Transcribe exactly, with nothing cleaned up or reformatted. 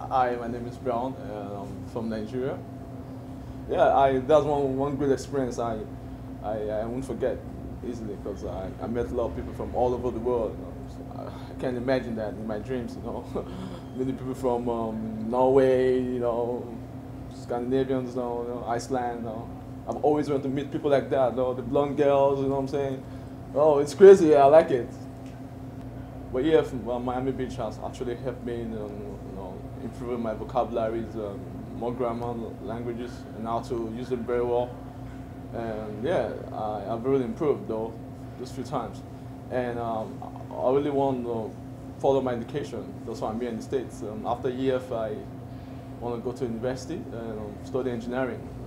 Hi, my name is Brown, uh, I'm from Nigeria. Yeah, I, that's one, one great experience I, I, I won't forget easily, because I, I met a lot of people from all over the world. You know, so I can't imagine that in my dreams, you know. Many people from um, Norway, you know, Scandinavians, you know, you know, Iceland, you know. I've always wanted to meet people like that, you know, the blonde girls, you know what I'm saying? Oh, it's crazy, yeah, I like it. But yeah, from, uh, Miami Beach has actually helped me, you know, you know, improving my vocabularies, um, more grammar, languages, and how to use them very well. And yeah, I, I've really improved though, just a few times. And um, I really want to follow my education. That's why I'm here in the States. Um, after E F, I want to go to university and um, study engineering.